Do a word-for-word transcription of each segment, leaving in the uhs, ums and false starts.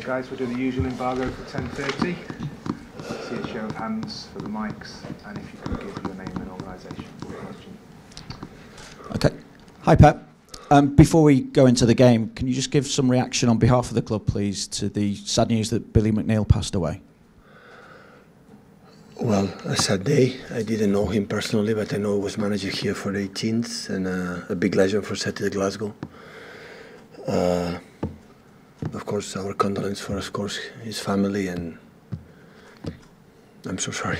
Guys, we'll do the usual embargo for ten thirty. See a show of hands for the mics, and if you could give your name and organisation for the question. Okay. Hi, Pep. Um, before we go into the game, can you just give some reaction on behalf of the club, please, to the sad news that Billy McNeil passed away? Well, a sad day. I didn't know him personally, but I know he was manager here for the eighteens and uh, a big legend for Celtic Glasgow. Uh, Of course, our condolence for, of course, his family, and I'm so sorry.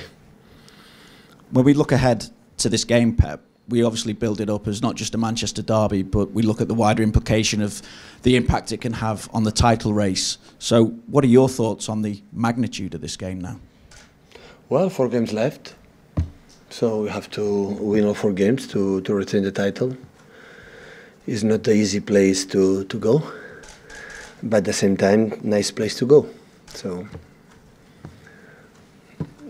When we look ahead to this game, Pep, we obviously build it up as not just a Manchester derby, but we look at the wider implication of the impact it can have on the title race. So what are your thoughts on the magnitude of this game now? Well, four games left, so we have to win all four games to, to retain the title. It's not the easy place to, to go. But at the same time, nice place to go. So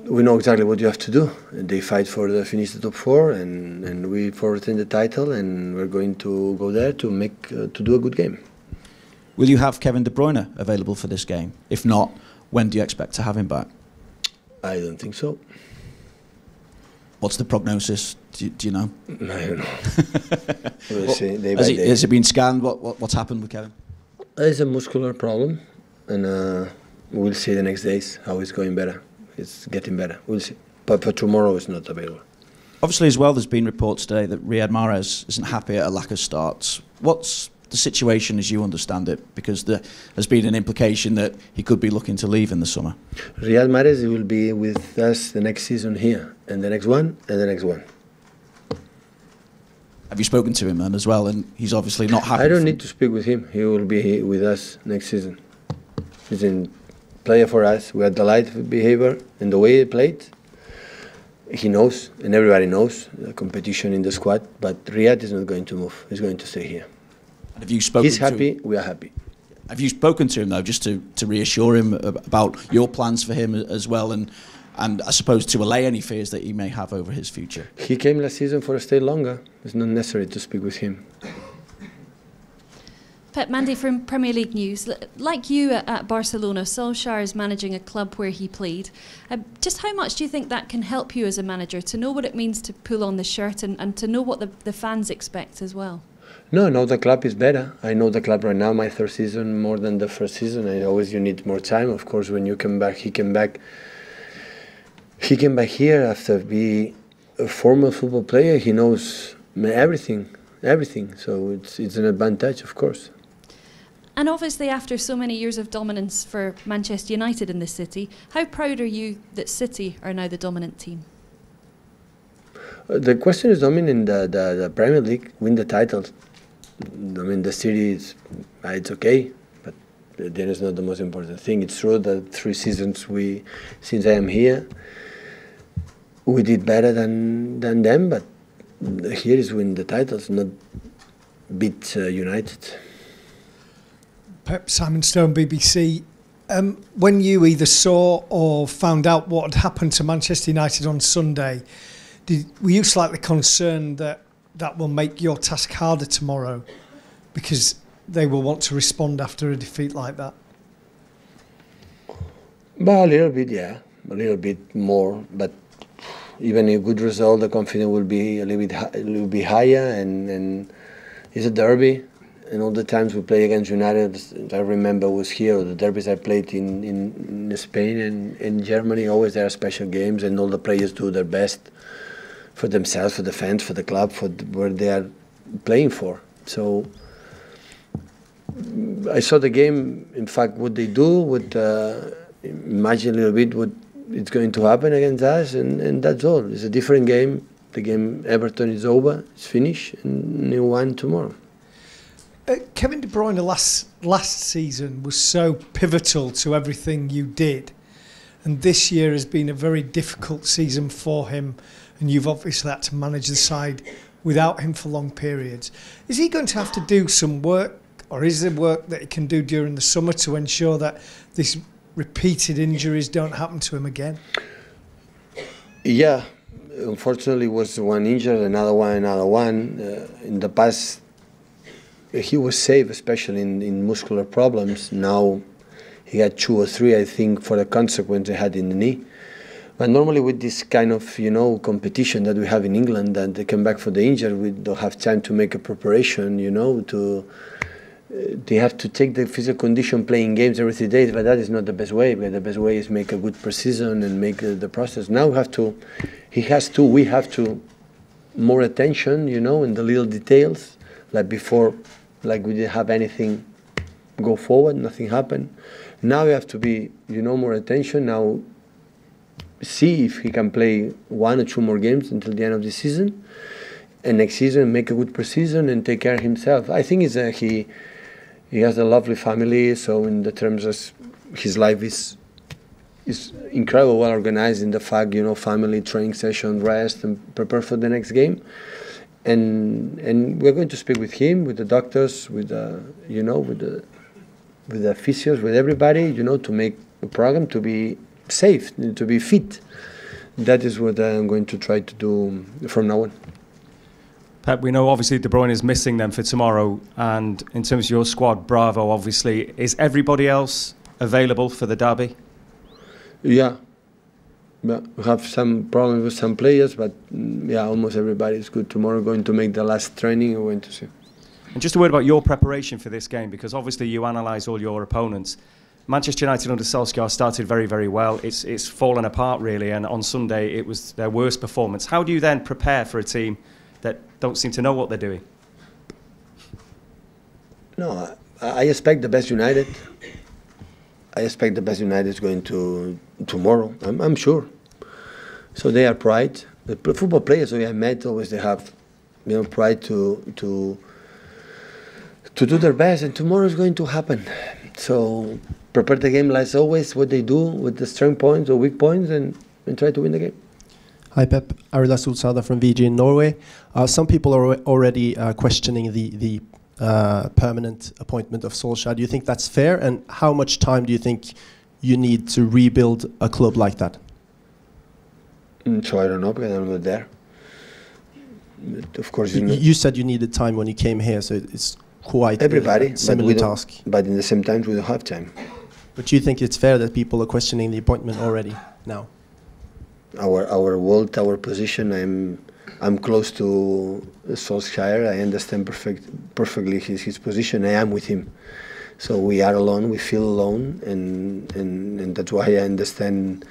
we know exactly what you have to do. They fight for the finish the top four, and and we for retain the title, and we're going to go there to make uh, to do a good game. Will you have Kevin De Bruyne available for this game? If not, when do you expect to have him back? I don't think so. What's the prognosis? Do you, do you know? I don't know. We'll see day by day. Has it, has it been scanned? What, what what's happened with Kevin? It's a muscular problem, and uh, we'll see the next days how it's going better. It's getting better, we'll see. But for tomorrow, it's not available. Obviously, as well, there's been reports today that Riyad Mahrez isn't happy at a lack of starts. What's the situation as you understand it? Because there has been an implication that he could be looking to leave in the summer. Riyad Mahrez will be with us the next season here, and the next one, and the next one. Have you spoken to him then as well? And he's obviously not happy. I don't need to speak with him. He will be with us next season. He's a player for us. We are delighted with behavior and the way he played. He knows, and everybody knows, the competition in the squad. But Riyad is not going to move. He's going to stay here. And have you spoken he's happy. To him? We are happy. Have you spoken to him though, just to to reassure him about your plans for him as well, and? And I suppose to allay any fears that he may have over his future. He came last season for a stay longer. It's not necessary to speak with him. Pep, Mandy from Premier League News. Like you at Barcelona, Solskjaer is managing a club where he played. Uh, just how much do you think that can help you as a manager to know what it means to pull on the shirt, and, and to know what the, the fans expect as well? No, no, the club is better. I know the club right now, my third season, more than the first season. I always, you need more time. Of course, when you come back, he came back. He came back here after being a former football player. He knows everything, everything. So it's, it's an advantage, of course. And obviously, after so many years of dominance for Manchester United in this city, how proud are you that City are now the dominant team? Uh, the question is dominant the, the, the Premier League, win the title. I mean, the city, is, it's okay. That is not the most important thing. It's true that three seasons we, since I am here, we did better than than them. But here is win the titles, not beat uh, United. Pep, Simon Stone, B B C. Um, when you either saw or found out what had happened to Manchester United on Sunday, did, were you slightly concerned that that will make your task harder tomorrow? Because they will want to respond after a defeat like that? Well, a little bit, yeah. A little bit more. But even a good result, the confidence will be a little bit, a little bit higher. And, and it's a derby. And all the times we play against United, I remember I was here, the derbies I played in, in, in Spain and in Germany, always there are special games. And all the players do their best for themselves, for the fans, for the club, for where they are playing for. So I saw the game, in fact, what they do, would uh, imagine a little bit what it's going to happen against us, and, and that's all. It's a different game. The game Everton is over, it's finished, and new one tomorrow. Uh, Kevin De Bruyne last, last season was so pivotal to everything you did, and this year has been a very difficult season for him and you've obviously had to manage the side without him for long periods. Is he going to have to do some work, or is there work that he can do during the summer to ensure that these repeated injuries don't happen to him again? Yeah, unfortunately it was one injury, another one, another one. Uh, in the past, he was safe, especially in, in muscular problems. Now he had two or three, I think, for the consequence he had in the knee. But normally with this kind of, you know, competition that we have in England, that they come back for the injury, we don't have time to make a preparation, you know, to... They have to take the physical condition, playing games every three days, but that is not the best way. But the best way is make a good precision and make the, the process. Now we have to, he has to, we have to, more attention, you know, in the little details. Like before, like we didn't have anything go forward, nothing happened. Now we have to be, you know, more attention. Now see if he can play one or two more games until the end of the season. And next season, make a good precision and take care of himself. I think it's a, he... He has a lovely family, so in the terms of his life is is incredible, well organized in the fact, you know, family, training session, rest, and prepare for the next game. And and we're going to speak with him, with the doctors, with the, you know, with the with the physios, with everybody, you know, to make a program to be safe, to be fit. That is what I'm going to try to do from now on. Pep, we know obviously De Bruyne is missing them for tomorrow, and in terms of your squad, Bravo obviously, is everybody else available for the derby? Yeah, yeah. We have some problems with some players, but yeah, almost everybody is good. Tomorrow we're going to make the last training, we're going to see. And just a word about your preparation for this game, because obviously you analyse all your opponents. Manchester United under Solskjaer started very, very well. It's, it's fallen apart really, and on Sunday it was their worst performance. How do you then prepare for a team that don't seem to know what they're doing? No, I, I expect the best United. I expect the best United is going to tomorrow. I'm, I'm sure. So they are pride. The football players we have met always they have, you know, pride to to to do their best, and tomorrow is going to happen. So prepare the game like always. What they do with the strong points or weak points, and and try to win the game. Hi Pep, Arild Sulzada from V G in Norway. Uh, some people are already uh, questioning the, the uh, permanent appointment of Solskjaer. Do you think that's fair? And how much time do you think you need to rebuild a club like that? Mm, so I don't know, because I'm not there. But of course, you, you, know, you said you needed time when you came here, so it's quite everybody, a similar but task. But in the same time, we don't have time. But do you think it's fair that people are questioning the appointment already now? Our our world, our position. I'm I'm close to Solskjaer. I understand perfect perfectly his his position. I am with him, so we are alone. We feel alone, and and, and that's why I understand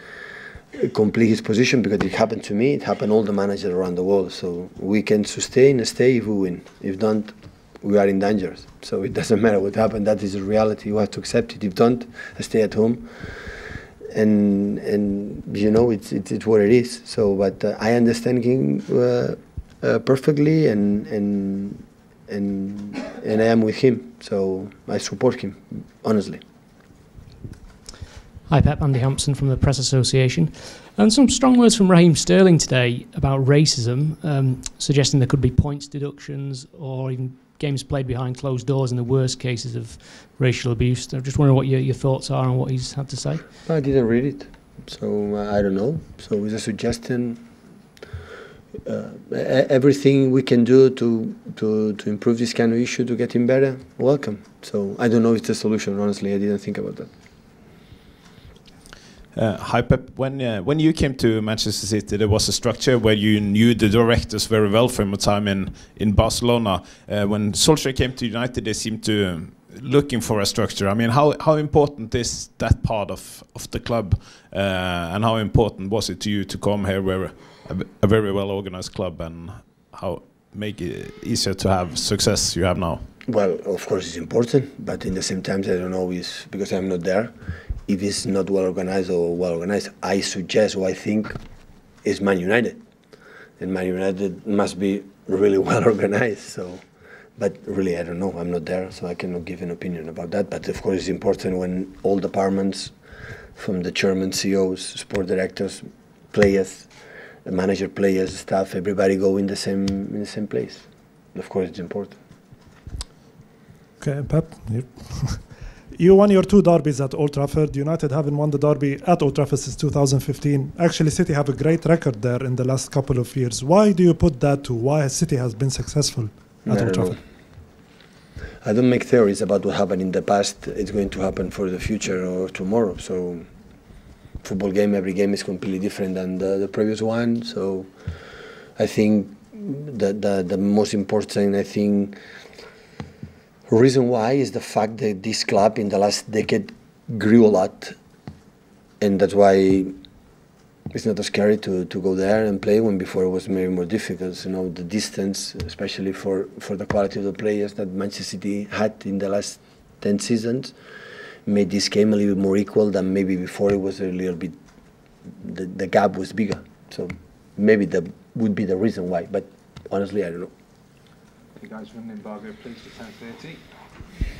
completely his position, because it happened to me. It happened to all the managers around the world. So we can sustain and stay if we win. If don't, we are in danger. So it doesn't matter what happened. That is the reality. You have to accept it. If don't, stay at home. And and you know it's it's, it's what it is. So, but uh, I understand him uh, uh, perfectly, and and and and I am with him. So I support him honestly. Hi Pep, Andy Hampson from the Press Association, and some strong words from Raheem Sterling today about racism, um, suggesting there could be points deductions or even games played behind closed doors in the worst cases of racial abuse. I'm just wondering what your, your thoughts are on what he's had to say. I didn't read it, so uh, I don't know. So it's a suggestion. Uh, everything we can do to, to, to improve this kind of issue, to get him better, welcome. So I don't know if it's the solution, honestly. I didn't think about that. Uh, hi Pep, when, uh, when you came to Manchester City, there was a structure where you knew the directors very well from your time in, in Barcelona. Uh, when Solskjaer came to United, they seemed to um, looking for a structure. I mean, how, how important is that part of, of the club? Uh, and how important was it to you to come here where a, a very well-organized club, and how make it easier to have success you have now? Well, of course it's important, but in the same time, I don't know, if, because I'm not there, if it's not well organized or well organized, I suggest what I think is Man United, and Man United must be really well organized. So, but really, I don't know. I'm not there, so I cannot give an opinion about that. But of course, it's important when all departments, from the chairman, C E Os, sport directors, players, the manager, players, staff, everybody go in the same in the same place. Of course, it's important. Okay, Pep. Yep. You won your two derbies at Old Trafford. United haven't won the derby at Old Trafford since two thousand fifteen. Actually, City have a great record there in the last couple of years. Why do you put that to why City has been successful at Old Trafford? I don't make theories about what happened in the past. It's going to happen for the future or tomorrow. So, football game, every game is completely different than the, the previous one. So, I think that the, the most important, I think, reason why is the fact that this club in the last decade grew a lot, and that's why it's not as scary to, to go there and play when before it was maybe more difficult. You know, the distance, especially for, for the quality of the players that Manchester City had in the last ten seasons, made this game a little bit more equal than maybe before. It was a little bit, the, the gap was bigger. So maybe that would be the reason why, but honestly, I don't know. You guys run the embargo, please, at ten thirty.